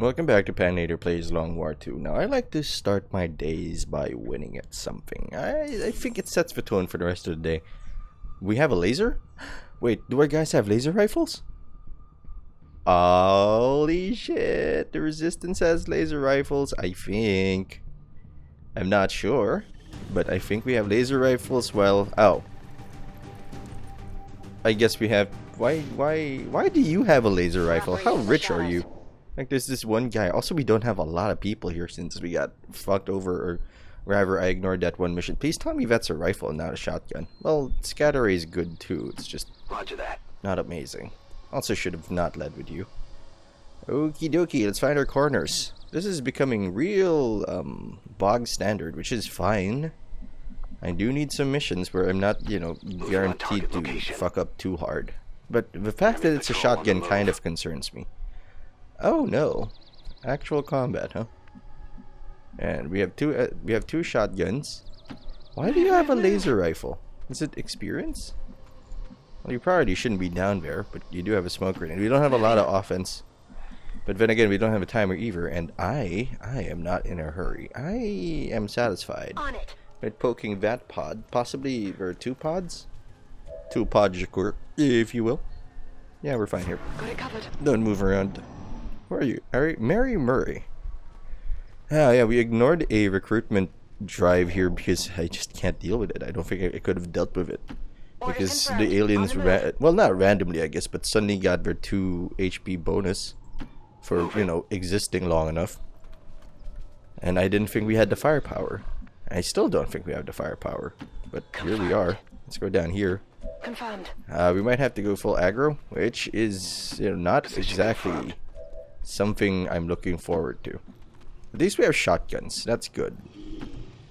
Welcome back to Patinator Plays Long War 2. Now, I like to start my days by winning at something. I think it sets the tone for the rest of the day. We have a laser? Wait, do our guys have laser rifles? Holy shit, the Resistance has laser rifles, I think. I'm not sure, but I think we have laser rifles. Well, oh. I guess we have... Why do you have a laser rifle? How rich are you? Like, there's this one guy. Also, we don't have a lot of people here since we got fucked over, or rather, I ignored that one mission. Please tell me that's a rifle and not a shotgun. Well, scatter is good too. It's just Roger that. Not amazing. Also, should have not led with you. Okie dokie, let's find our corners. This is becoming real bog standard, which is fine. I do need some missions where I'm not, you know, guaranteed to fuck up too hard. But the fact that it's a shotgun kind of concerns me. Oh no, actual combat, huh? And we have two shotguns. Why do you have a laser rifle? Is it experience? Well, you probably shouldn't be down there, but you do have a smoke grenade. We don't have a lot of offense, but then again, we don't have a timer either. And I am not in a hurry. I am satisfied with poking that pod. Possibly there are two pods, two podjakur, if you will. Yeah, we're fine here. Got it covered. Don't move around. Where are you? Mary Murray. Oh yeah, we ignored a recruitment drive here because I just can't deal with it. I don't think I could have dealt with it. Because the aliens, well, not randomly I guess, but suddenly got their 2 HP bonus for, you know, existing long enough. And I didn't think we had the firepower. I still don't think we have the firepower. But Confirmed. Here we are. Let's go down here. Confirmed. We might have to go full aggro, which is, you know, not exactly... Confirmed. Something I'm looking forward to. At least we have shotguns. That's good.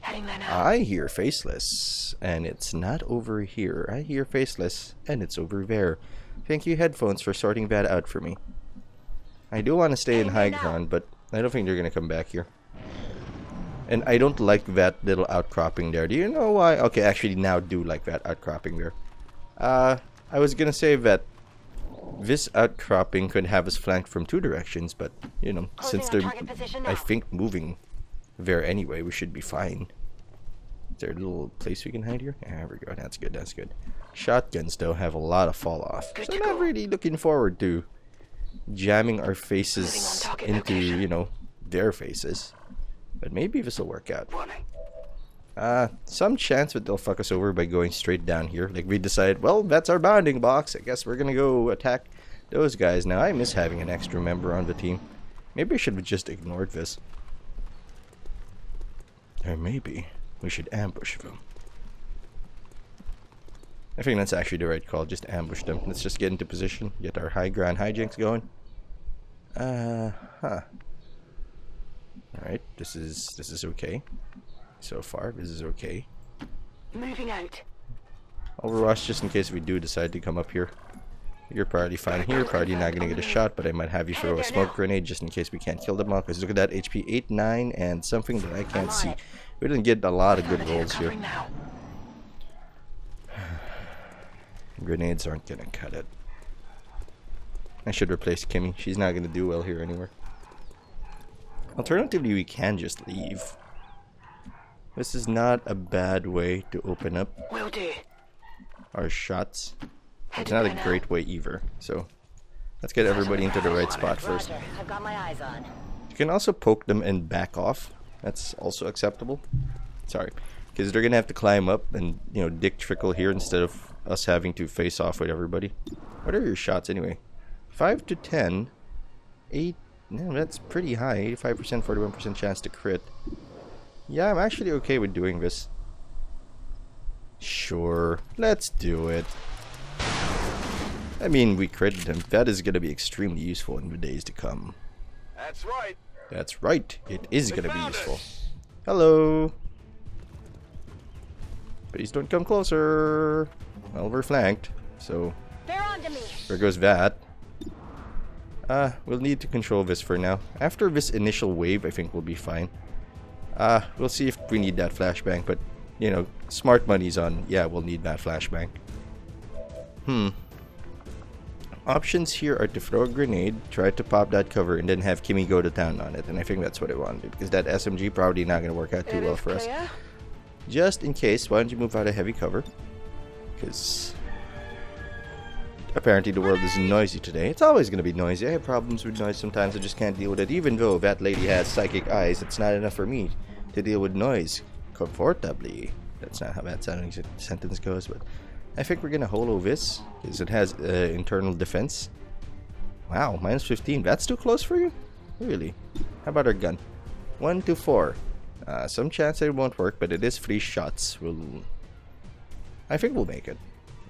I hear faceless, and it's not over here. I hear faceless, and it's over there. Thank you, headphones, for sorting that out for me. I do want to stay in high ground, but I don't think they're going to come back here. And I don't like that little outcropping there. Do you know why? Okay, actually now I do like that outcropping there. I was going to say that this outcropping could have us flanked from two directions, but, you know, since they're, I think, moving there anyway, we should be fine. Is there a little place we can hide here? Yeah, there we go. That's good, that's good. Shotguns, though, have a lot of fall-off. So I'm not really looking forward to jamming our faces into, you know, their faces. But maybe this will work out. Some chance that they'll fuck us over by going straight down here. Like, we decide, well, that's our bounding box. I guess we're gonna go attack those guys. Now, I miss having an extra member on the team. Maybe I should have just ignored this. Or maybe we should ambush them. I think that's actually the right call. Just ambush them. Let's just get into position. Get our high ground hijinks going. Alright, this is okay. So far, this is okay. Moving out. Overwatch just in case we do decide to come up here. You're probably fine here. Probably not gonna get a shot, but I might have you throw a smoke grenade just in case we can't kill them all. Because look at that, HP 8, 9, and something that I can't see. We didn't get a lot of good rolls here. Grenades aren't gonna cut it. I should replace Kimmy. She's not gonna do well here anywhere. Alternatively, we can just leave. This is not a bad way to open up our shots. It's not a great way either. So let's get everybody into the right spot first. You can also poke them and back off. That's also acceptable. Sorry, because they're gonna have to climb up and, you know, dick trickle here instead of us having to face off with everybody. What are your shots anyway? 5 to 10, 8. No, that's pretty high. 85%, 41% chance to crit. Yeah, I'm actually okay with doing this. Sure, let's do it. I mean, we critted him. That is going to be extremely useful in the days to come. That's right. That's right. It is going to be useful. Hello. Please don't come closer. Well, we're flanked, so there goes that. We'll need to control this for now. After this initial wave, I think we'll be fine. We'll see if we need that flashbang, but, you know, smart money's on, yeah, we'll need that flashbang. options here are to throw a grenade, try to pop that cover, and then have Kimmy go to town on it. And I think that's what I want to do, because that SMG probably not going to work out too well for us. Just in case, why don't you move out of heavy cover? Because apparently the world is noisy today. It's always going to be noisy. I have problems with noise sometimes. I just can't deal with it. Even though that lady has psychic eyes, it's not enough for me to deal with noise comfortably. That's not how that sentence goes, but I think we're going to holo this because it has internal defense. Wow, minus 15. That's too close for you? Really? How about our gun? 1 to 4. Some chance it won't work, but it is 3 shots. I think we'll make it.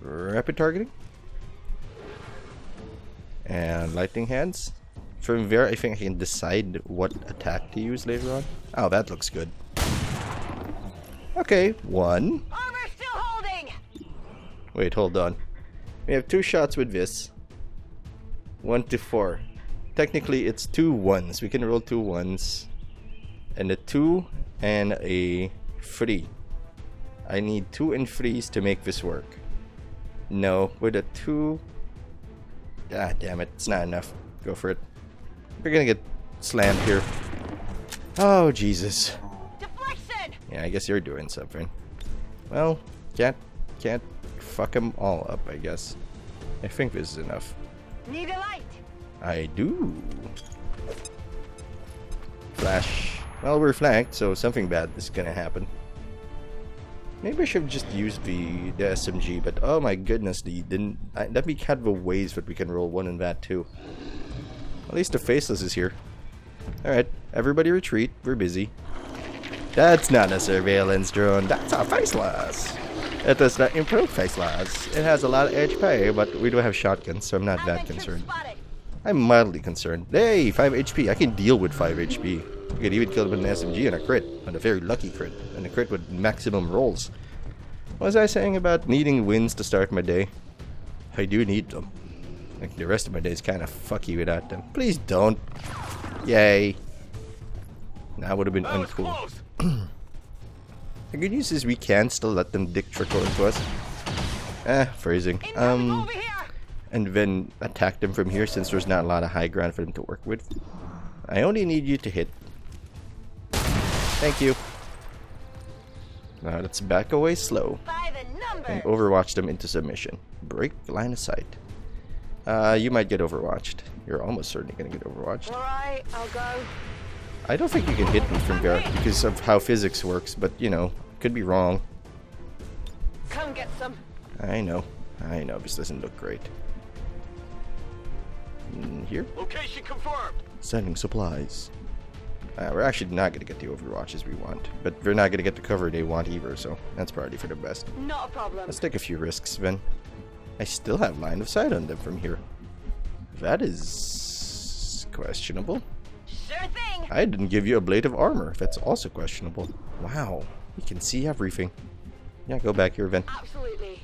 Rapid targeting. And lightning hands. From there, I think I can decide what attack to use later on. Oh, that looks good. Okay, 1. Armor still holding. Wait, hold on. We have 2 shots with this. 1 to 4. Technically, it's 2 1s. We can roll 2 1s. And a 2 and a 3. I need 2 and 3s to make this work. No, with a 2... Ah, damn it. It's not enough. Go for it. We're gonna get slammed here. Oh, Jesus. Deflection! Yeah, I guess you're doing something. Well, can't fuck them all up, I guess. I think this is enough. Need a light. I do. Flash. Well, we're flanked, so something bad is gonna happen. Maybe I should have just used the SMG, but oh my goodness, let me count the ways that we can roll 1 in that too. At least the faceless is here. Alright, everybody retreat, we're busy. That's not a surveillance drone, that's a faceless! It does not improve faceless. It has a lot of HP, but we don't have shotguns, so I'm not that concerned. I'm mildly concerned. Hey, 5 HP, I can deal with 5 HP. You could even kill him with an SMG and a crit, and a very lucky crit, and a crit with maximum rolls. What was I saying about needing wins to start my day? I do need them. Like, the rest of my day is kind of fucky without them. Please don't. Yay. That would have been uncool. The good news is we can still let them dick trickle into us. Phrasing. And then attack them from here since there's not a lot of high ground for them to work with. I only need you to hit. Thank you. Now let's back away slow and overwatch them into submission. Break line of sight. You might get overwatched. You're almost certainly gonna get overwatched. All right, I'll go. I don't think you can hit me from there because of how physics works, but you know, could be wrong. Come get some. I know. This doesn't look great. Here. Location confirmed. Sending supplies. We're actually not going to get the overwatches we want, but we're not going to get the cover they want either, so that's probably for the best. Not a problem. Let's take a few risks, then. I still have line of sight on them from here. That is questionable. Sure thing. I didn't give you a blade of armor. That's also questionable. Wow, you can see everything. Yeah, go back here, then. Absolutely.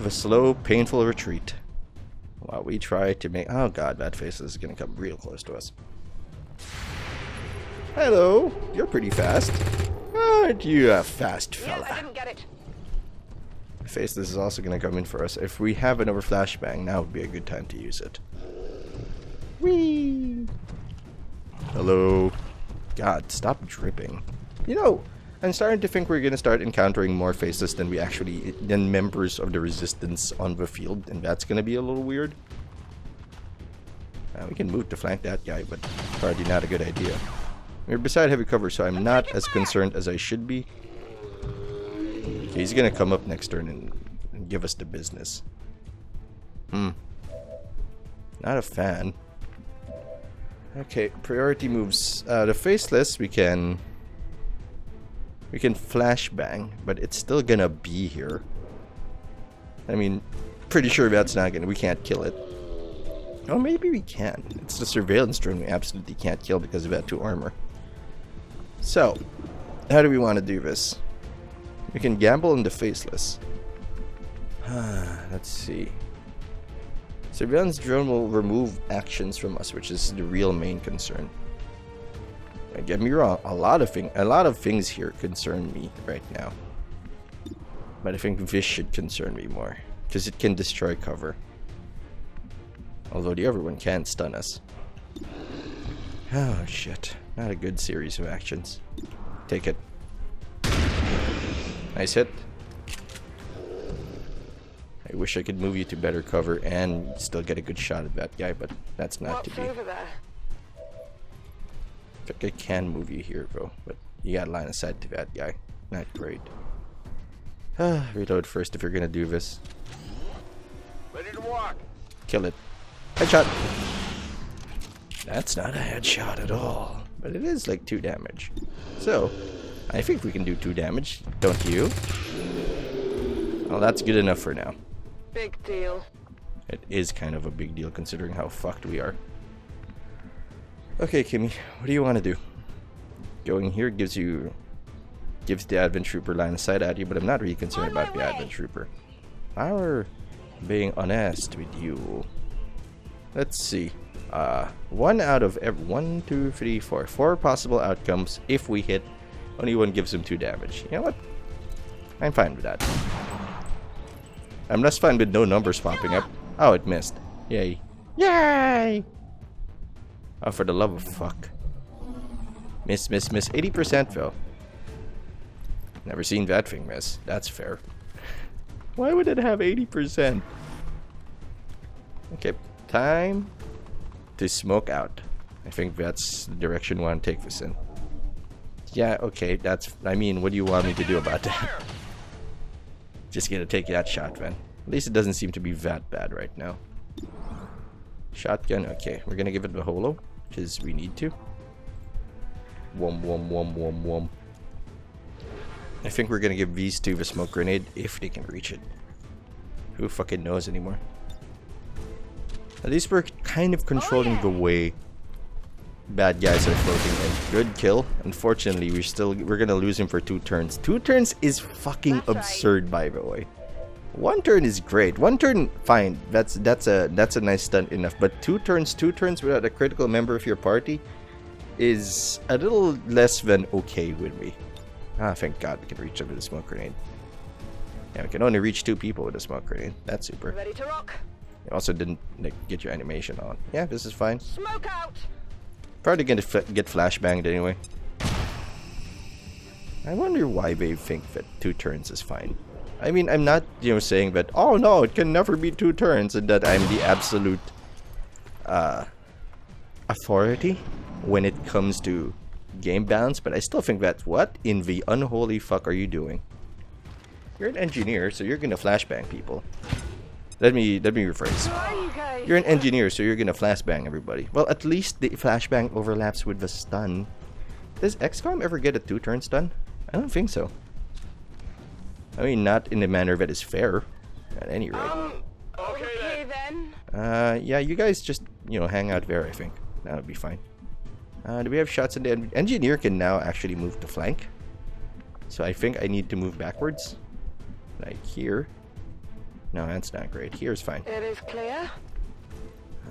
The slow, painful retreat. While we try to make... Oh god, that face is going to come real close to us. Hello, you're pretty fast. Aren't you a fast fella? Yeah, I didn't get it. Faceless is also going to come in for us. If we have another flashbang, now would be a good time to use it. Whee! Hello. God, stop dripping. You know, I'm starting to think we're going to start encountering more faceless than members of the resistance on the field, and that's going to be a little weird. We can move to flank that guy, but probably not a good idea. We're beside heavy cover, so I'm not as concerned as I should be. Okay, he's gonna come up next turn and give us the business. Not a fan. Okay, priority moves. The faceless we can flashbang, but it's still gonna be here. I mean, pretty sure that's not gonna. We can't kill it. Oh, maybe we can. It's the surveillance drone we absolutely can't kill because of that 2 armor. So, how do we want to do this? We can gamble on the faceless. Let's see. Surveillance drone will remove actions from us, which is the real main concern. Don't get me wrong, a lot of things here concern me right now. But I think this should concern me more, because it can destroy cover. Although the other one can stun us. Oh shit, not a good series of actions. Take it. Nice hit. I wish I could move you to better cover and still get a good shot at that guy, but that's not to be. I think I can move you here, bro, but you got line of sight to that guy. Not great. Reload first if you're gonna do this. Ready to walk. Kill it. Headshot. That's not a headshot at all, but it is like 2 damage. So, I think we can do 2 damage, don't you? Well, that's good enough for now. Big deal. It is kind of a big deal considering how fucked we are. Okay, Kimmy, what do you want to do? Going here gives the Advent Trooper line of sight at you, but I'm not really concerned about the Advent Trooper. Our being honest with you. Let's see. 4 possible outcomes. If we hit, only one gives him 2 damage. You know what? I'm fine with that. I'm less fine with no numbers popping up. Oh, it missed. Yay. Yay! Oh, for the love of fuck. Miss, miss, miss. 80% though. Never seen that thing miss. That's fair. Why would it have 80%? Okay, time to smoke out. I think that's the direction we want to take this in. Yeah, okay, that's... I mean, what do you want me to do about that? Just gonna take that shot, then. At least it doesn't seem to be that bad right now. Shotgun, okay. We're gonna give it the holo, because we need to. Wom, wom, wom, wom, wom. I think we're gonna give these two the smoke grenade if they can reach it. Who fucking knows anymore? At least we're kind of controlling the way bad guys are floating in. Good kill. Unfortunately, we're gonna lose him for 2 turns. 2 turns is fucking absurd, by the way. 1 turn is great. 1 turn, fine. That's a nice stunt enough. But 2 turns without a critical member of your party is a little less than okay with me. Ah, thank God we can reach them with a smoke grenade. Yeah, we can only reach 2 people with a smoke grenade. That's super. Ready to rock. You also didn't get your animation on. Yeah, this is fine. Smoke out. Probably gonna get flashbanged anyway. I wonder why they think that 2 turns is fine. I mean, I'm not, you know, saying that, oh no, it can never be 2 turns, and that I'm the absolute authority when it comes to game balance, but I still think that's what in the unholy fuck are you doing? You're an engineer, so you're gonna flashbang people. Let me rephrase. You're an engineer, so you're gonna flashbang everybody. Well, at least the flashbang overlaps with the stun. Does XCOM ever get a 2-turn stun? I don't think so. I mean, not in the manner that is fair, at any rate. Okay then. Yeah, you guys just, you know, hang out there, I think. That would be fine. Do we have shots in the engineer can now actually move to flank. So I think I need to move backwards. Like here. No, that's not great. Here's fine. It is clear.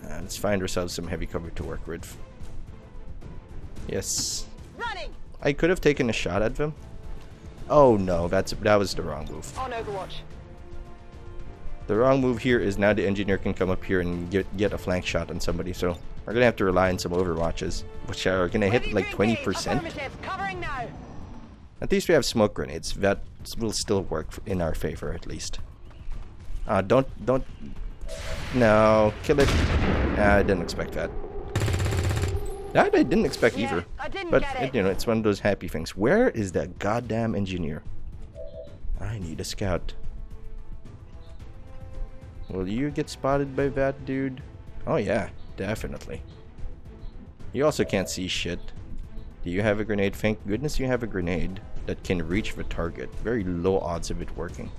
Let's find ourselves some heavy cover to work with. Yes. Running. I could have taken a shot at them. Oh no, that was the wrong move. On Overwatch. The wrong move here is now the engineer can come up here and get a flank shot on somebody, so we're gonna have to rely on some Overwatches, which are gonna hit like 20%. At least we have smoke grenades. That will still work in our favor, at least. Don't. No, kill it. I didn't expect that. That I didn't expect either, but you know, it's one of those happy things. Where is that goddamn engineer? I need a scout. Will you get spotted by that dude? Oh yeah, definitely. You also can't see shit. Do you have a grenade? Thank goodness you have a grenade that can reach the target. Very low odds of it working.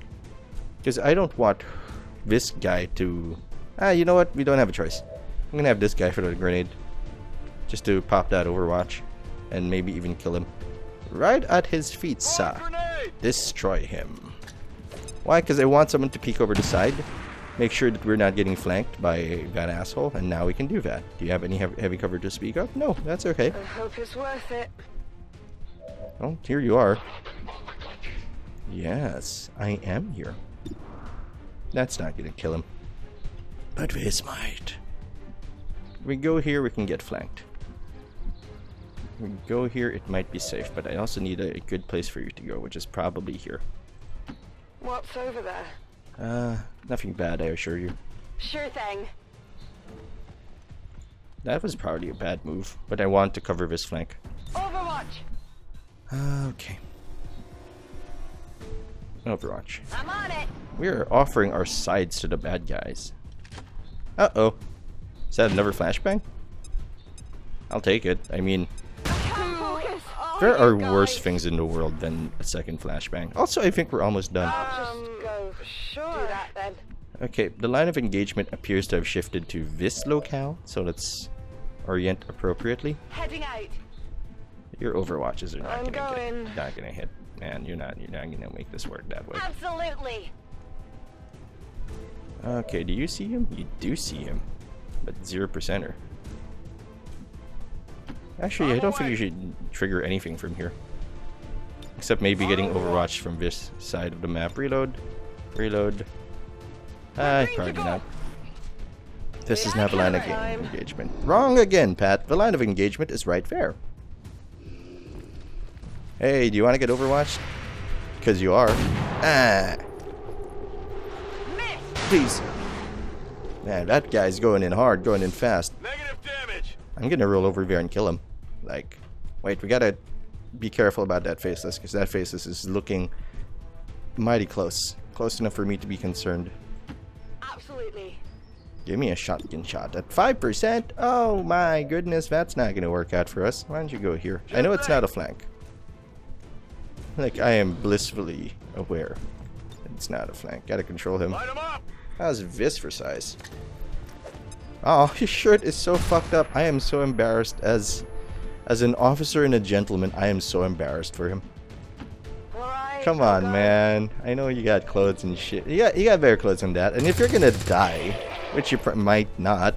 Because I don't want this guy to... Ah, you know what? We don't have a choice. I'm gonna have this guy for the grenade. Just to pop that Overwatch and maybe even kill him. Right at his feet, sir. Destroy him. Why? Because I want someone to peek over the side. Make sure that we're not getting flanked by that asshole, and now we can do that. Do you have any heavy cover to speak of? No, that's okay. I hope it's worth it. Oh, here you are. Yes, I am here. That's not gonna kill him. But this might. we go here, we can get flanked. We go here, it might be safe, but I also need a good place for you to go, which is probably here. What's over there? Nothing bad, I assure you. Sure thing. That was probably a bad move, but I want to cover this flank. Overwatch! Okay. Overwatch. I'm on it! We are offering our sides to the bad guys. Uh-oh. Is that another flashbang? I'll take it. I mean, there are worse things in the world than a second flashbang. Also, I think we're almost done. Just go. Sure. Do that, then. Okay, the line of engagement appears to have shifted to this locale, so let's orient appropriately. Heading out. Your overwatches are not gonna hit, man. You're not gonna make this work that way. Absolutely. Okay, do you see him? You do see him, but 0%er. Actually, I don't think you should trigger anything from here, except maybe getting overwatched from this side of the map. Reload, reload. Probably not. This is not the line of engagement. Wrong again, Pat. The line of engagement is right there. Hey, do you want to get overwatched? Because you are. Ah. Please. Man, that guy's going in hard, going in fast. Negative damage. I'm going to roll over there and kill him. Like, wait, we got to be careful about that faceless, because that faceless is looking mighty close. Close enough for me to be concerned. Absolutely. Give me a shotgun shot at 5%. Oh my goodness, that's not going to work out for us. Why don't you go here? I know it's not a flank. Like, I am blissfully aware. It's not a flank. Gotta control him. Light him up. How's this for size? Oh, his shirt is so fucked up. I am so embarrassed. As an officer and a gentleman, I am so embarrassed for him. Come on, man. I know you got clothes and shit. You got better clothes than that. And if you're gonna die, which you might not,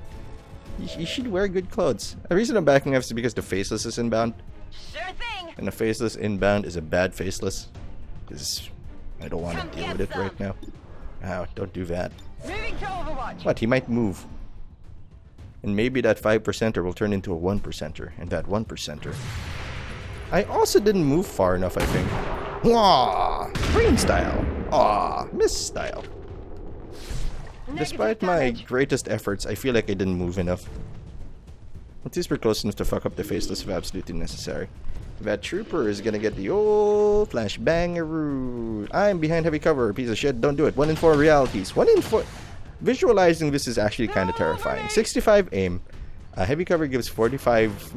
you should wear good clothes. The reason I'm backing up is because the faceless is inbound. Sure thing. And the faceless inbound is a bad faceless. Because I don't want to deal with it right now. Ow, don't do that. Moving to Overwatch. What? He might move. And maybe that 5%er will turn into a 1%er. And that 1%er. I also didn't move far enough, I think. Wah! Green style! Aw, miss style. Despite my greatest efforts, I feel like I didn't move enough. At least we're close enough to fuck up the faceless if absolutely necessary. That trooper is gonna get the old flashbangaroo. I'm behind heavy cover, piece of shit, don't do it. 1 in 4 realities. 1 in 4. Visualizing this is actually kind of terrifying. 65 aim. Heavy cover gives 45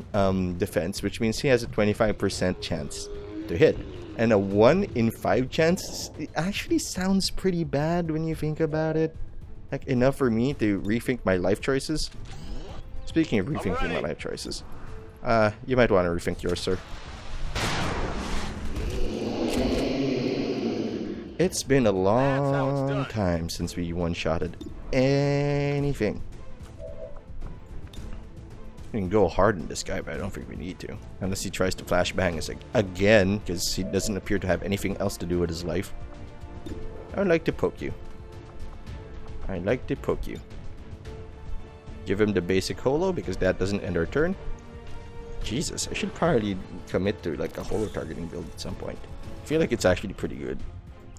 defense, which means he has a 25% chance to hit. And a 1 in 5 chance, it actually sounds pretty bad when you think about it. Like, enough for me to rethink my life choices. Speaking of rethinking my life choices, you might want to rethink yours, sir. It's been a long time since we one-shotted anything. We can go hard on this guy, but I don't think we need to. Unless he tries to flashbang us again, because he doesn't appear to have anything else to do with his life. I would like to poke you. I'd like to poke you. Give him the basic holo, because that doesn't end our turn. Jesus, I should probably commit to like a holo targeting build at some point. I feel like it's actually pretty good.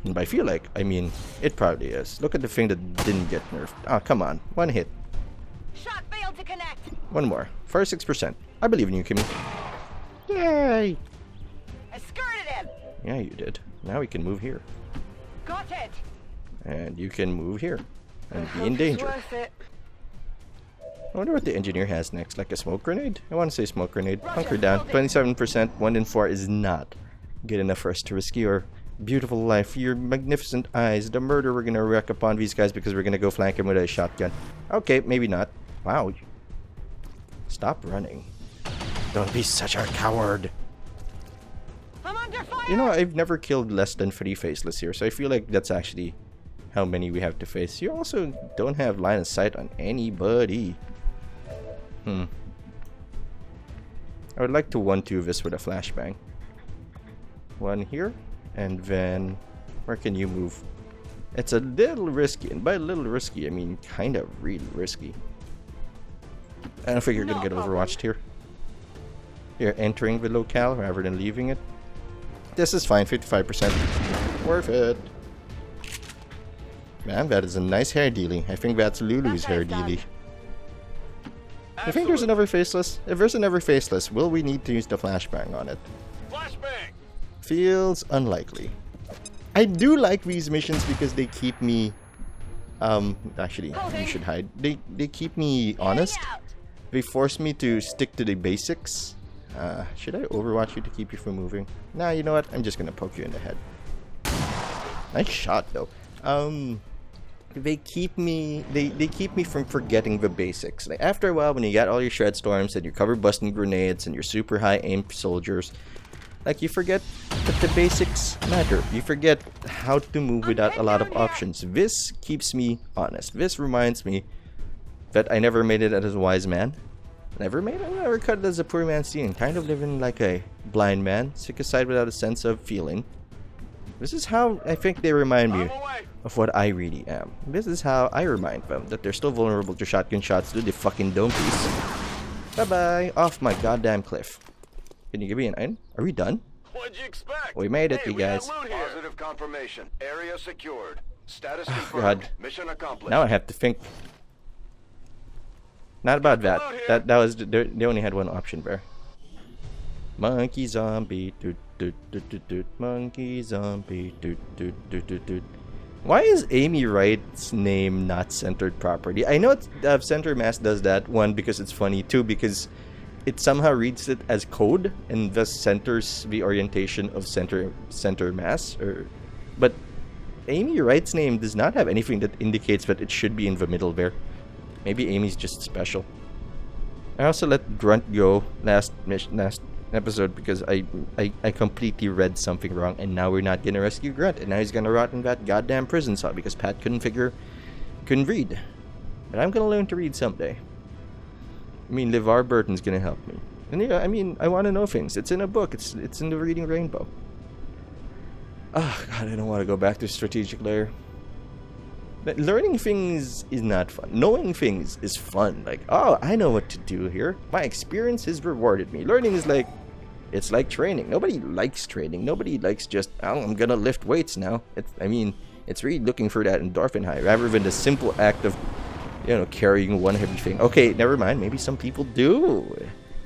And by feel like, I mean, it probably is. Look at the thing that didn't get nerfed. Ah, oh, come on. 1 hit. Shot failed to connect. 1 more. Fire 6%. I believe in you, Kimmy. Yay! I skirted him. Yeah, you did. Now we can move here. Got it. And you can move here. And be in danger. Worth it. I wonder what the engineer has next. Like a smoke grenade? I want to say smoke grenade. Hunker down. 27%. 1 in 4 is not good enough for us to risk your beautiful life, your magnificent eyes, the murder we're gonna wreck upon these guys because we're gonna go flank him with a shotgun. Okay, maybe not. Wow. Stop running. Don't be such a coward. I'm under fire. You know, I've never killed less than 3 faceless here, so I feel like that's actually how many we have to face. You also don't have line of sight on anybody. I would like to 1-2 this with a flashbang. 1 here. And then, where can you move? It's a little risky, and by a little risky, I mean kind of real risky. I don't think you're gonna get overwatched here. You're entering the locale rather than leaving it. This is fine, 55%. Worth it. Man, that is a nice hair dealy. I think that's Lulu's hair dealy. I think there's another faceless. If there's another faceless, will we need to use the flashbang on it? Flashbang! Feels unlikely. I do like these missions because they keep me... actually, you should hide. They keep me honest. They force me to stick to the basics. Should I overwatch you to keep you from moving? Nah, you know what? I'm just gonna poke you in the head. Nice shot, though. They keep me from forgetting the basics. Like, after a while, when you got all your shred storms and your cover busting grenades and your super high aim soldiers, like, you forget that the basics matter. You forget how to move without a lot of options. This keeps me honest. This reminds me that I never made it as a wise man. Never cut it as a poor man scene. Kind of living like a blind man, sick aside without a sense of feeling. This is how I think they remind me of what I really am. This is how I remind them that they're still vulnerable to shotgun shots through the fucking dome piece. Bye-bye. Off my goddamn cliff. Can you give me an item? Are we done? What'd you expect? We made it, hey, you guys. Positive confirmation. Area secured. Status confirmed. God. Mission accomplished. Now I have to think. Not about that. That was they only had one option there. Monkey zombie, doot doot doot doot doot. Monkey zombie, doot doot doot doot doot. Why is Amy Wright's name not centered properly? I know it's, center mass does that one because it's funny. Two, because it somehow reads it as code and thus centers the orientation of center mass. But Amy Wright's name does not have anything that indicates that it should be in the middle there. Maybe Amy's just special. I also let Grunt go last episode because I completely read something wrong, and now we're not gonna rescue Grunt, and now he's gonna rot in that goddamn prison cell because Pat couldn't read. But I'm gonna learn to read someday. I mean, LeVar Burton's gonna help me. And yeah, I mean, I wanna know things. It's in a book. It's in the Reading Rainbow. Oh god, I don't wanna go back to strategic layer. But learning things is not fun. Knowing things is fun. Like, oh, I know what to do here. My experience has rewarded me. Learning is like, it's like training. Nobody likes training. Nobody likes just, oh, I'm gonna lift weights now. I mean, it's really looking for that endorphin high rather than the simple act of, you know, carrying one heavy thing. Okay, never mind. Maybe some people do,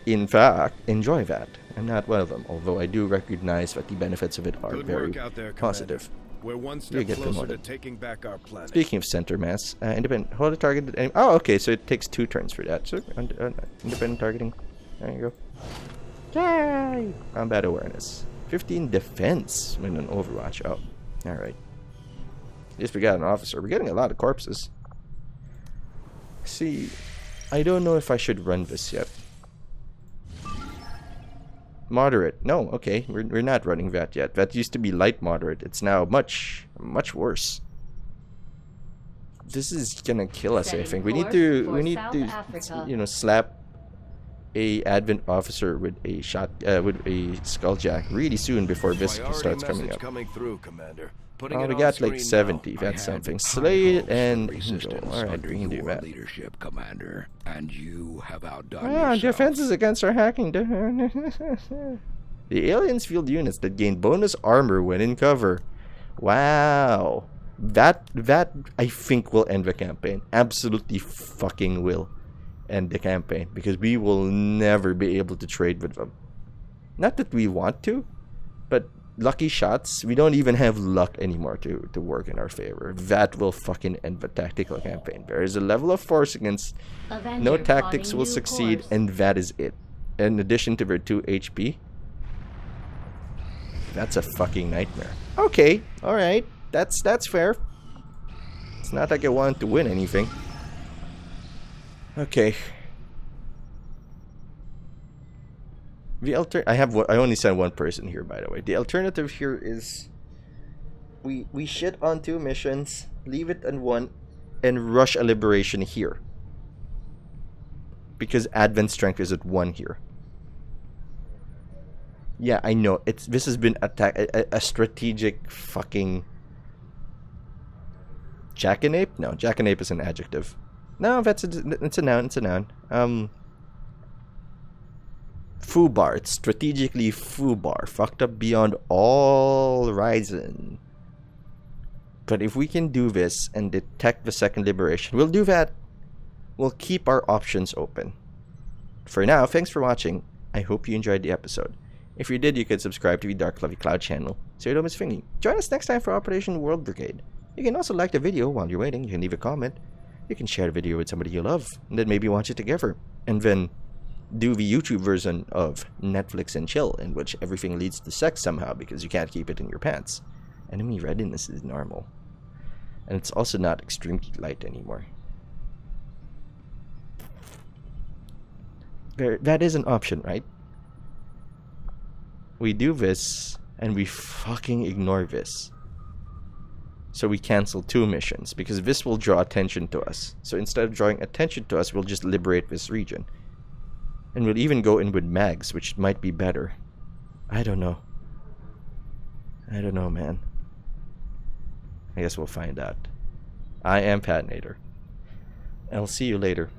in fact, enjoy that. I'm not one of them, although I do recognize that the benefits of it are very positive. We're one step closer to taking back our planet. Speaking of center mass, independent hold a target. Oh, okay, so it takes 2 turns for that. So independent targeting. There you go. Yay! Combat awareness. 15 defense when on Overwatch. Oh, all right. At least we got an officer. We're getting a lot of corpses. See, I don't know if I should run this yet. Moderate. No, okay, we're not running that yet. That used to be light moderate. It's now much worse. This is gonna kill us. I think we need to you know, slap a advent officer with a skulljack really soon before this starts coming up. Commander. Oh, we got like 70. That's something. Slay and Angel. All right, we can do that. Leadership, Commander, and you have outdone yourself. Defenses against our hacking. The aliens field units that gain bonus armor when in cover. Wow, that I think will end the campaign. Absolutely fucking will end the campaign because we will never be able to trade with them. Not that we want to, but. Lucky shots, we don't even have luck anymore to work in our favor. That will fucking end the tactical campaign. There is a level of force against no tactics will succeed, and that is it. In addition to their 2 HP, that's a fucking nightmare. Okay, all right, that's fair. It's not like I want to win anything. Okay. The I only sent one person here, by the way. The alternative here is we shit on 2 missions, leave it on 1, and rush a liberation here. Because Advent Strength is at 1 here. Yeah, I know. This has been a strategic fucking jackanape? No, jackanape is an adjective. No, that's it's a noun. foobar. It's strategically foobar. Fucked up beyond all reason. But if we can do this and detect the second liberation, we'll do that. We'll keep our options open. For now, thanks for watching. I hope you enjoyed the episode. If you did, you could subscribe to the Dark Fluffy Cloud channel so you don't miss thinking. Join us next time for Operation World Brigade. You can also like the video while you're waiting. You can leave a comment. You can share the video with somebody you love, and then maybe watch it together. And then do the YouTube version of Netflix and Chill, in which everything leads to sex somehow because you can't keep it in your pants. Enemy readiness is normal. And it's also not extremely light anymore. That is an option, right? We do this, and we fucking ignore this. So we cancel two missions, because this will draw attention to us. So instead of drawing attention to us, we'll just liberate this region. And we'll even go in with mags, which might be better. I don't know. I don't know, man. I guess we'll find out. I am Patinator. I'll see you later.